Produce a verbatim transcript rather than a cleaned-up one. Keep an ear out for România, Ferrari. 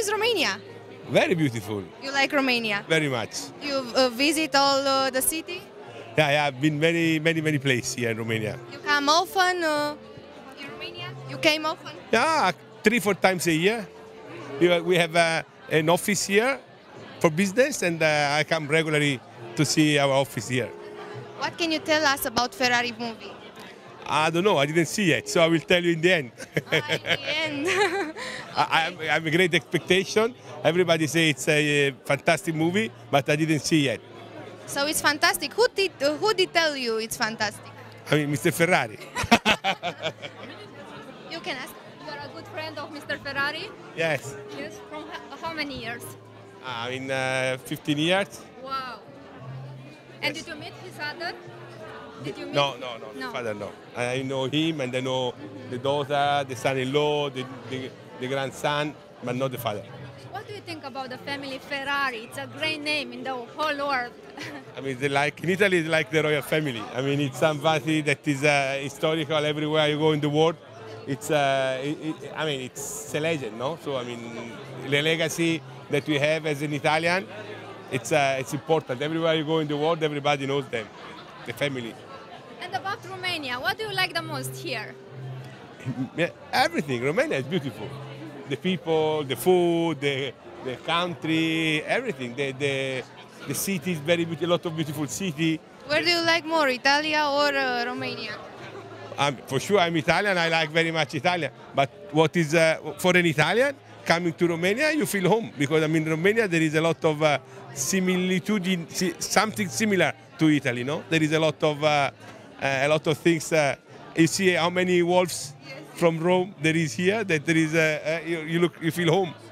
is Romania? Very beautiful. You like Romania? Very much. You uh, visit all uh, the city? Yeah, yeah, I've been many, many, many places here in Romania. You come often uh, in Romania? You came often? Yeah, three, four times a year. We have uh, an office here for business, and uh, I come regularly to see our office here. What can you tell us about Ferrari movie? I don't know, I didn't see yet, so I will tell you in the end. Ah, in the end. Okay. I, I have a great expectation. Everybody says it's a fantastic movie, but I didn't see yet. So it's fantastic. Who did, uh, who did tell you it's fantastic? I mean, Mister Ferrari. You can ask. You are a good friend of Mister Ferrari? Yes. Yes. From how many years? I mean, uh, fifteen years. Wow. And yes. Did you meet his father? Did you meet no, no, no, no, father, no. I know him, and I know the daughter, the son-in-law, the, the, the grandson, but not the father. What do you think about the family Ferrari? It's a great name in the whole world. I mean, like, in Italy, it's like the royal family. I mean, it's somebody that is uh, historical everywhere you go in the world. It's, uh, it, it, I mean, it's a legend, no? So, I mean, the legacy that we have as an Italian, it's, uh, it's important. Everywhere you go in the world, everybody knows them, the family. And about Romania, what do you like the most here? Everything. Romania is beautiful. The people, the food, the, the country, everything. The, the, the city is very beautiful, a lot of beautiful city. Where do you like more, Italia or uh, Romania? I'm, for sure, I'm Italian. I like very much Italia. But what is, uh, for an Italian, coming to Romania, you feel home. Because, I mean, Romania, there is a lot of uh, similitude, something similar to Italy, no? There is a lot of... Uh, Uh, a lot of things. Uh, you see how many wolves yes. from Rome there is here. That there is. Uh, uh, you, you look. You feel home.